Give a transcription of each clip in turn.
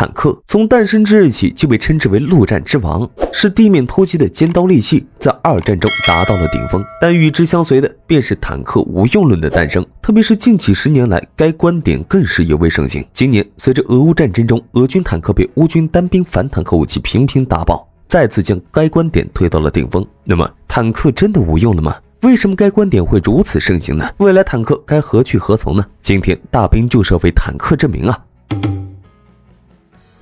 坦克从诞生之日起就被称之为陆战之王，是地面突击的尖刀利器，在二战中达到了顶峰。但与之相随的便是坦克无用论的诞生，特别是近几十年来，该观点更是尤为盛行。今年，随着俄乌战争中俄军坦克被乌军单兵反坦克武器频频打爆，再次将该观点推到了顶峰。那么，坦克真的无用了吗？ 为什么该观点会如此盛行呢？未来坦克该何去何从呢？今天大兵就是要为坦克证明啊！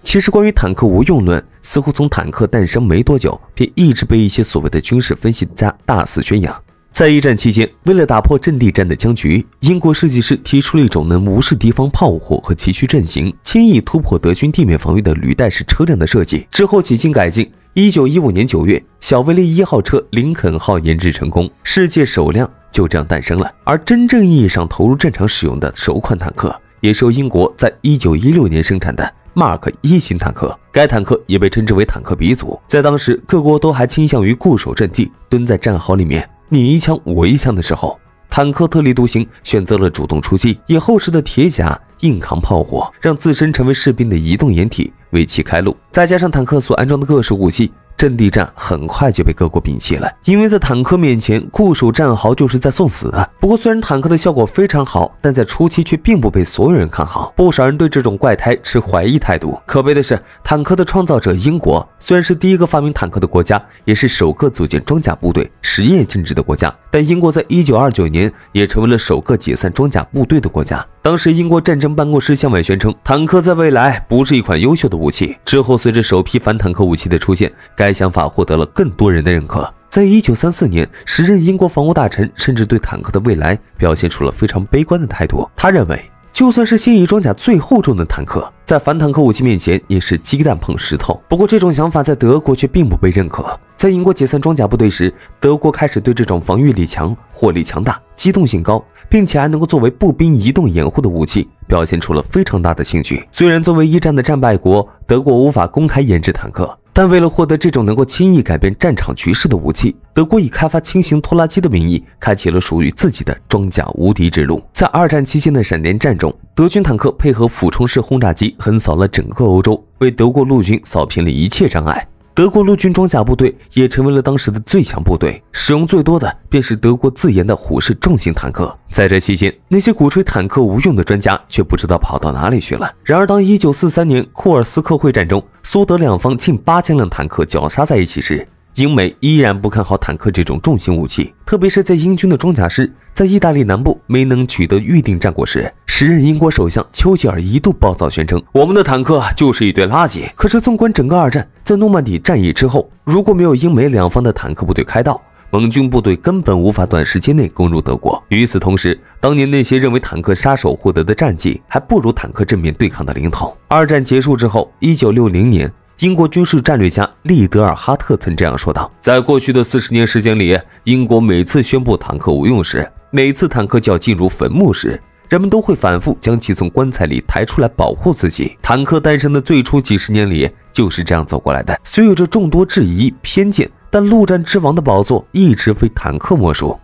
其实关于坦克无用论，似乎从坦克诞生没多久，便一直被一些所谓的军事分析家大肆宣扬。在一战期间，为了打破阵地战的僵局，英国设计师提出了一种能无视敌方炮火和崎岖阵型，轻易突破德军地面防御的履带式车辆的设计，之后几经改进。 1915年9月，小威利1号车林肯号研制成功，世界首辆就这样诞生了。而真正意义上投入战场使用的首款坦克，也是由英国在1916年生产的 Mark 1型坦克。该坦克也被称之为坦克鼻祖，在当时各国都还倾向于固守阵地，蹲在战壕里面你一枪我一枪的时候，坦克特立独行，选择了主动出击，以厚实的铁甲硬扛炮火，让自身成为士兵的移动掩体。 为其开路，再加上坦克所安装的各式武器，阵地战很快就被各国摒弃了。因为在坦克面前，固守战壕就是在送死啊。不过，虽然坦克的效果非常好，但在初期却并不被所有人看好，不少人对这种怪胎持怀疑态度。可悲的是，坦克的创造者英国虽然是第一个发明坦克的国家，也是首个组建装甲部队实验性质的国家，但英国在1929年也成为了首个解散装甲部队的国家。 当时，英国战争办公室向外宣称，坦克在未来不是一款优秀的武器。之后，随着首批反坦克武器的出现，该想法获得了更多人的认可。在1934年，时任英国防务大臣甚至对坦克的未来表现出了非常悲观的态度。他认为，就算是现役装甲最厚重的坦克，在反坦克武器面前也是鸡蛋碰石头。不过，这种想法在德国却并不被认可。在英国解散装甲部队时，德国开始对这种防御力强、火力强大、 机动性高，并且还能够作为步兵移动掩护的武器，表现出了非常大的兴趣。虽然作为一战的战败国，德国无法公开研制坦克，但为了获得这种能够轻易改变战场局势的武器，德国以开发轻型拖拉机的名义，开启了属于自己的装甲无敌之路。在二战期间的闪电战中，德军坦克配合俯冲式轰炸机，横扫了整个欧洲，为德国陆军扫平了一切障碍。 德国陆军装甲部队也成为了当时的最强部队，使用最多的便是德国自研的虎式重型坦克。在这期间，那些鼓吹坦克无用的专家却不知道跑到哪里去了。然而，当1943年库尔斯克会战中，苏德两方近8000辆坦克绞杀在一起时，英美依然不看好坦克这种重型武器，特别是在英军的装甲师在意大利南部没能取得预定战果时。 时任英国首相丘吉尔一度暴躁宣称：“我们的坦克就是一堆垃圾。”可是纵观整个二战，在诺曼底战役之后，如果没有英美两方的坦克部队开道，盟军部队根本无法短时间内攻入德国。与此同时，当年那些认为坦克杀手获得的战绩，还不如坦克正面对抗的零头。二战结束之后， 1960年。 英国军事战略家利德尔哈特曾这样说道：“在过去的40年时间里，英国每次宣布坦克无用时，每次坦克就要进入坟墓时，人们都会反复将其从棺材里抬出来保护自己。坦克诞生的最初几十年里就是这样走过来的。虽有着众多质疑、偏见，但陆战之王的宝座一直非坦克莫属。”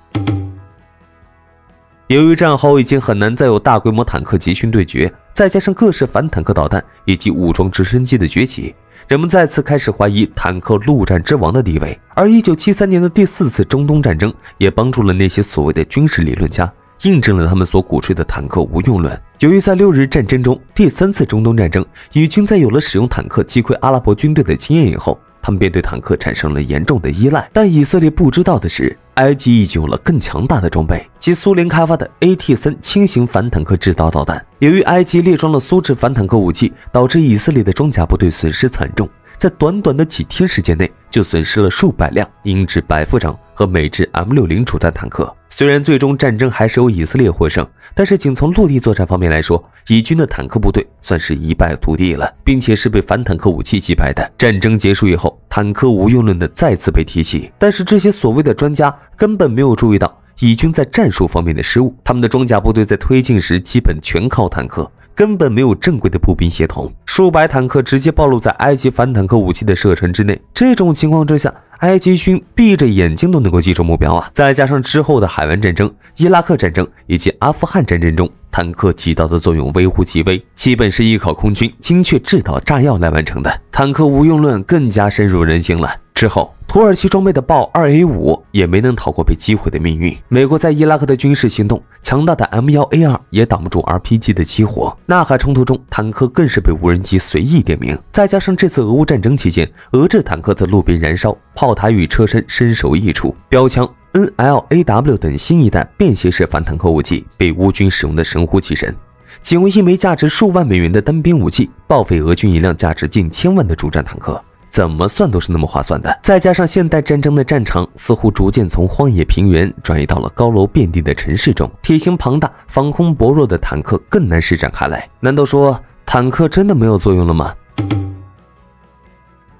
由于战壕已经很难再有大规模坦克集训对决，再加上各式反坦克导弹以及武装直升机的崛起，人们再次开始怀疑坦克陆战之王的地位。而1973年的第4次中东战争也帮助了那些所谓的军事理论家，印证了他们所鼓吹的坦克无用论。由于在6日战争中，第3次中东战争，以军在有了使用坦克击溃阿拉伯军队的经验以后，他们便对坦克产生了严重的依赖。但以色列不知道的是， 埃及已经有了更强大的装备，即苏联开发的 AT-3轻型反坦克制导导弹。由于埃及列装了苏制反坦克武器，导致以色列的装甲部队损失惨重，在短短的几天时间内就损失了数百辆英制百夫长和美制 M60主战坦克。虽然最终战争还是由以色列获胜，但是仅从陆地作战方面来说，以军的坦克部队算是一败涂地了，并且是被反坦克武器击败的。战争结束以后，坦克无用论的再次被提起，但是这些所谓的专家 根本没有注意到以军在战术方面的失误，他们的装甲部队在推进时基本全靠坦克，根本没有正规的步兵协同。数百坦克直接暴露在埃及反坦克武器的射程之内，这种情况之下，埃及军闭着眼睛都能够击中目标啊！再加上之后的海湾战争、伊拉克战争以及阿富汗战争中，坦克起到的作用微乎其微，基本是依靠空军精确制导炸药来完成的。坦克无用论更加深入人心了。之后，土耳其装备的豹 2A5 也没能逃过被击毁的命运。美国在伊拉克的军事行动，强大的 M1A2 也挡不住 RPG 的激活。纳海冲突中，坦克更是被无人机随意点名。再加上这次俄乌战争期间，俄制坦克在路边燃烧，炮台与车身身首异处，标枪 NLAW 等新一代便携式反坦克武器被乌军使用的神乎其神。仅用一枚价值数万美元的单兵武器，报废俄军一辆价值近千万的主战坦克。怎么算都是那么划算的。再加上现代战争的战场似乎逐渐从荒野平原转移到了高楼遍地的城市中，体型庞大、防空薄弱的坦克更难施展开来。难道说坦克真的没有作用了吗？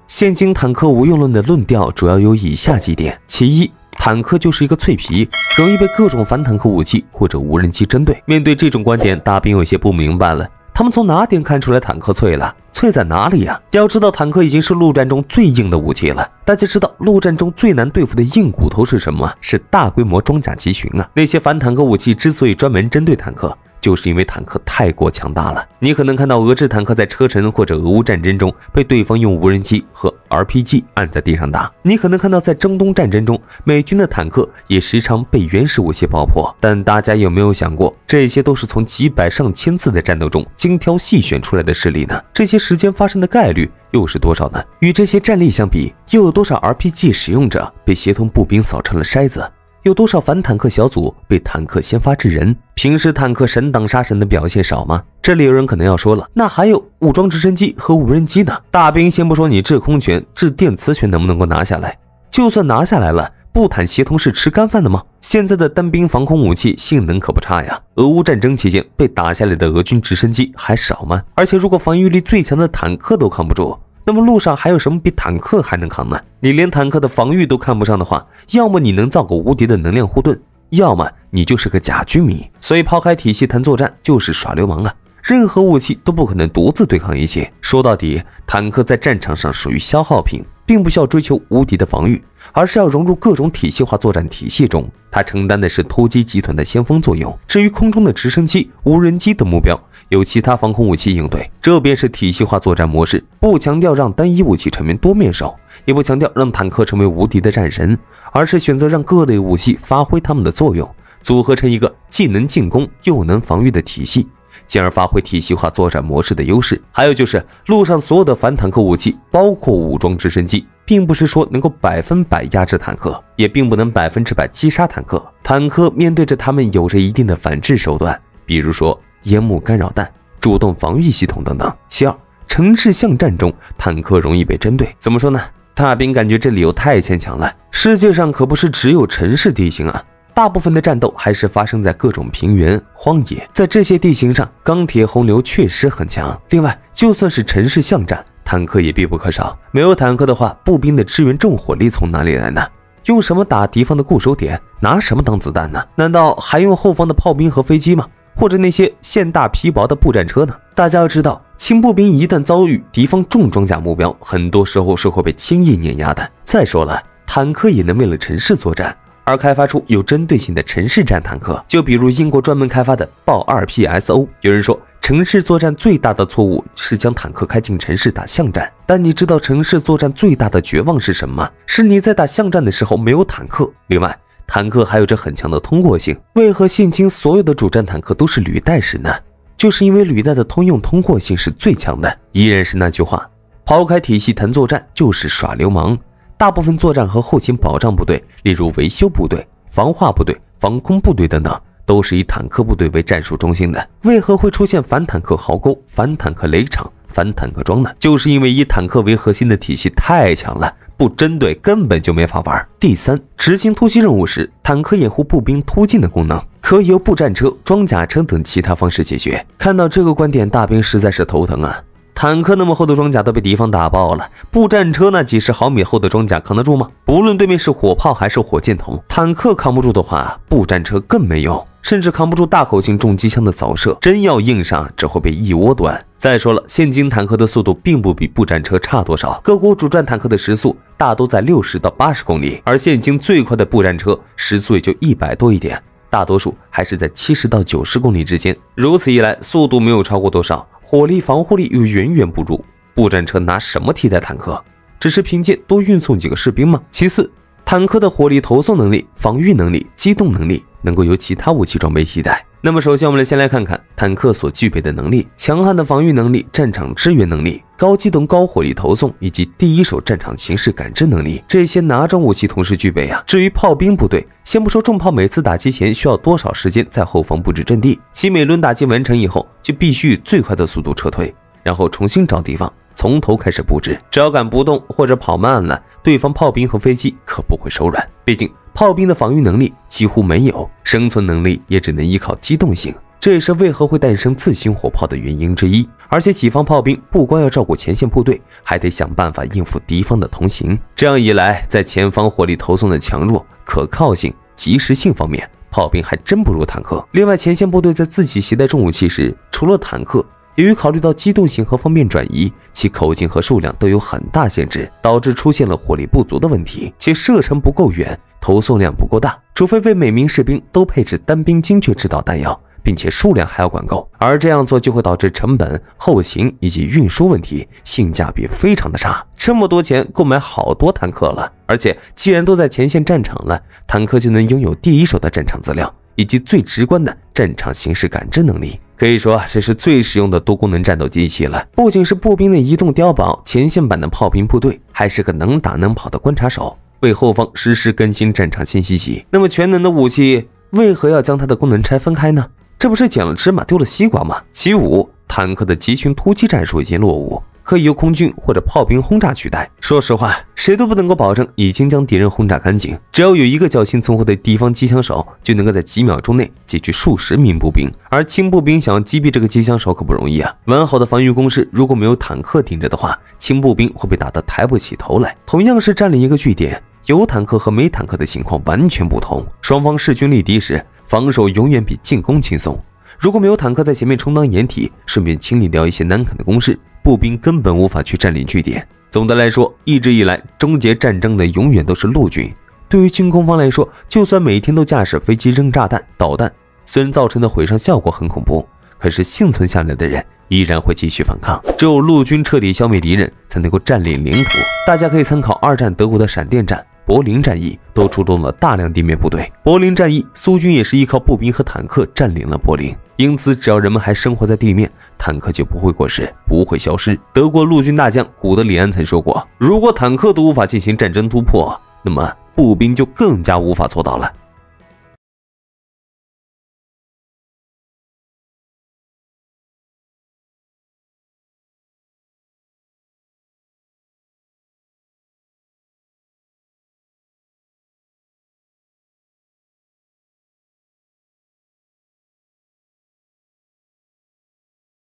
现今坦克无用论的论调主要有以下几点：其一，坦克就是一个脆皮，容易被各种反坦克武器或者无人机针对。面对这种观点，大兵有些不明白了。他们从哪点看出来坦克脆了？脆在哪里呀？要知道，坦克已经是陆战中最硬的武器了。大家知道陆战中最难对付的硬骨头是什么？是大规模装甲集群啊！那些反坦克武器之所以专门针对坦克，就是因为坦克太过强大了。你可能看到俄制坦克在车臣或者俄乌战争中被对方用无人机和 RPG 按在地上打，你可能看到在中东战争中美军的坦克也时常被原始武器爆破。但大家有没有想过，这些都是从几百上千次的战斗中精挑细选出来的势力呢？这些时间发生的概率又是多少呢？与这些战例相比，又有多少 RPG 使用者被协同步兵扫成了筛子？有多少反坦克小组被坦克先发制人？平时坦克神挡杀神的表现少吗？这里有人可能要说了，那还有武装直升机和无人机呢？大兵，先不说你制空权、制电磁权能不能够拿下来，就算拿下来了，不坦协同是吃干饭的吗？现在的单兵防空武器性能可不差呀。俄乌战争期间被打下来的俄军直升机还少吗？而且如果防御力最强的坦克都扛不住，那么路上还有什么比坦克还能扛呢？你连坦克的防御都看不上的话，要么你能造个无敌的能量护盾，要么你就是个假居民。所以抛开体系谈作战就是耍流氓啊！任何武器都不可能独自对抗一切。说到底，坦克在战场上属于消耗品，并不需要追求无敌的防御，而是要融入各种体系化作战体系中。它承担的是突击集团的先锋作用。至于空中的直升机、无人机等目标，由其他防空武器应对。这便是体系化作战模式，不强调让单一武器成为多面手，也不强调让坦克成为无敌的战神，而是选择让各类武器发挥它们的作用，组合成一个既能进攻又能防御的体系。进而发挥体系化作战模式的优势。还有就是，路上所有的反坦克武器，包括武装直升机，并不是说能够100%压制坦克，也并不能100%击杀坦克。坦克面对着他们有着一定的反制手段，比如说烟幕干扰弹、主动防御系统等等。其二，城市巷战中，坦克容易被针对。怎么说呢？大兵感觉这理由太牵强了。世界上可不是只有城市地形啊。大部分的战斗还是发生在各种平原、荒野，在这些地形上，钢铁洪流确实很强。另外，就算是城市巷战，坦克也必不可少。没有坦克的话，步兵的支援重火力从哪里来呢？用什么打敌方的固守点？拿什么当子弹呢？难道还用后方的炮兵和飞机吗？或者那些现大皮薄的步战车呢？大家要知道，轻步兵一旦遭遇敌方重装甲目标，很多时候是会被轻易碾压的。再说了，坦克也能为了城市作战而开发出有针对性的城市战坦克，就比如英国专门开发的豹 2PSO。 有人说，城市作战最大的错误是将坦克开进城市打巷战，但你知道城市作战最大的绝望是什么吗？是你在打巷战的时候没有坦克。另外，坦克还有着很强的通过性。为何现今所有的主战坦克都是履带式呢？就是因为履带的通用通过性是最强的。依然是那句话，抛开体系谈作战就是耍流氓。大部分作战和后勤保障部队，例如维修部队、防化部队、防空部队等等，都是以坦克部队为战术中心的。为何会出现反坦克壕沟、反坦克雷场、反坦克桩呢？就是因为以坦克为核心的体系太强了，不针对根本就没法玩。第三，执行突击任务时，坦克掩护步兵突进的功能，可以由步战车、装甲车等其他方式解决。看到这个观点，大兵实在是头疼啊。坦克那么厚的装甲都被敌方打爆了，步战车那几十毫米厚的装甲扛得住吗？不论对面是火炮还是火箭筒，坦克扛不住的话，步战车更没用，甚至扛不住大口径重机枪的扫射，真要硬上只会被一窝端。再说了，现今坦克的速度并不比步战车差多少，各国主战坦克的时速大都在60到80公里，而现今最快的步战车时速也就100多一点。 大多数还是在70到90公里之间，如此一来，速度没有超过多少，火力、防护力又远远不如步战车，拿什么替代坦克？只是凭借多运送几个士兵吗？其次，坦克的火力投送能力、防御能力、机动能力能够由其他武器装备替代。那么，首先我们先来看看坦克所具备的能力：强悍的防御能力、战场支援能力、高机动、高火力投送以及第一手战场形势感知能力。这些哪种武器同时具备啊？至于炮兵部队。 先不说重炮每次打击前需要多少时间在后方布置阵地，其每轮打击完成以后，就必须以最快的速度撤退，然后重新找地方，从头开始布置。只要敢不动或者跑慢了，对方炮兵和飞机可不会手软。毕竟炮兵的防御能力几乎没有，生存能力也只能依靠机动性，这也是为何会诞生自行火炮的原因之一。而且己方炮兵不光要照顾前线部队，还得想办法应付敌方的同行。这样一来，在前方火力投送的强弱。 可靠性、及时性方面，炮兵还真不如坦克。另外，前线部队在自己携带重武器时，除了坦克，由于考虑到机动性和方便转移，其口径和数量都有很大限制，导致出现了火力不足的问题，且射程不够远，投送量不够大。除非为每名士兵都配置单兵精确制导弹药，并且数量还要管够，而这样做就会导致成本、后勤以及运输问题，性价比非常的差。 这么多钱购买好多坦克了，而且既然都在前线战场了，坦克就能拥有第一手的战场资料以及最直观的战场形势感知能力。可以说，这是最实用的多功能战斗机器了。不仅是步兵的移动碉堡，前线版的炮兵部队还是个能打能跑的观察手，为后方实时更新战场信息集。那么，全能的武器为何要将它的功能拆分开呢？这不是捡了芝麻丢了西瓜吗？其五，坦克的集群突击战术已经落伍。 可以由空军或者炮兵轰炸取代。说实话，谁都不能够保证已经将敌人轰炸干净。只要有一个侥幸存活的敌方机枪手，就能够在几秒钟内解决数十名步兵。而轻步兵想要击毙这个机枪手可不容易啊！完好的防御工事，如果没有坦克顶着的话，轻步兵会被打得抬不起头来。同样是占领一个据点，有坦克和没坦克的情况完全不同。双方势均力敌时，防守永远比进攻轻松。如果没有坦克在前面充当掩体，顺便清理掉一些难啃的工事。 步兵根本无法去占领据点。总的来说，一直以来终结战争的永远都是陆军。对于军工方来说，就算每天都驾驶飞机扔炸弹、导弹，虽然造成的毁伤效果很恐怖，可是幸存下来的人依然会继续反抗。只有陆军彻底消灭敌人，才能够占领领土。大家可以参考2战德国的闪电战、柏林战役，都出动了大量地面部队。柏林战役，苏军也是依靠步兵和坦克占领了柏林。 因此，只要人们还生活在地面，坦克就不会过时，不会消失。德国陆军大将古德里安曾说过：“如果坦克都无法进行战争突破，那么步兵就更加无法做到了。”